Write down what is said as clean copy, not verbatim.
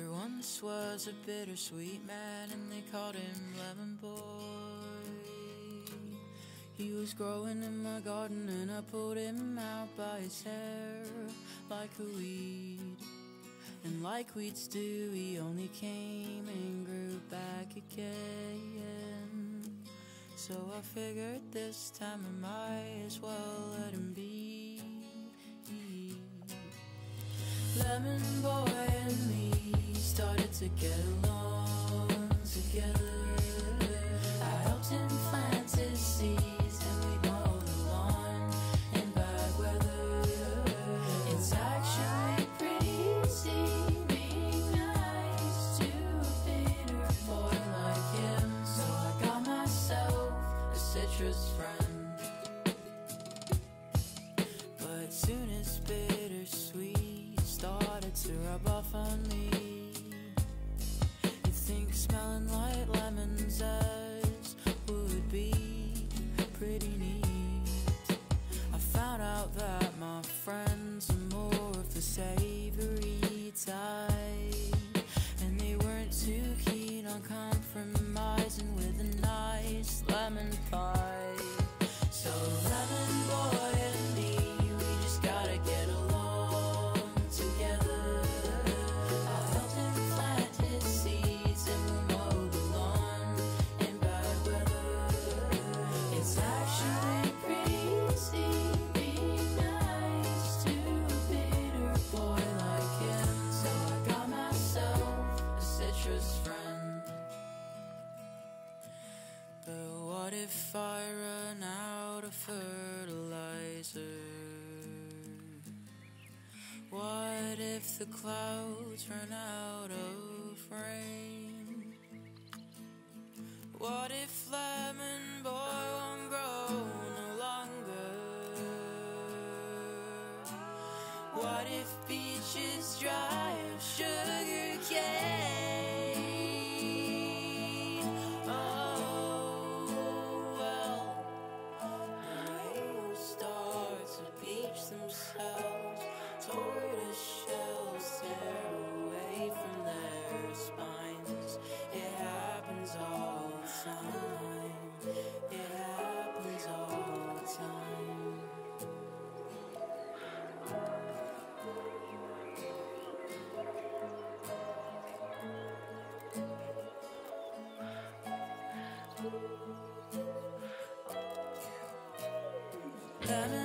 There once was a bittersweet man, and they called him Lemon Boy. He was growing in my garden, and I pulled him out by his hair like a weed. And like weeds do, he only came and grew back again. So I figured this time I might as well let him be. Lemon Boy and me started to get along together. I helped him plant his seeds, and we mowed the lawn in bad weather. It's actually pretty easy being nice to a bitter boy like him. So I got myself a citrus friend, but soon it's bittersweet started to rub off on me. You'd think smelling like lemons as would be pretty neat. I found out that my friends are more of the savory type, and they weren't too keen on compromising with a nice lemon pie. So Lemon Boy and me, we just gotta get along together. I helped him plant his seeds, and we mowed the lawn in bad weather. It's actually pretty easy being nice to a bitter boy like him. So I got myself a citrus friend. But what if I run out of fertilizer? What if the clouds run out of rain? What if Lemon Boy won't grow no longer? What if beaches dry of sugar cane? Oh, well, I start to beach themselves. Tortoise shells tear away from their spines. It happens all the time. It happens all the time. Lemon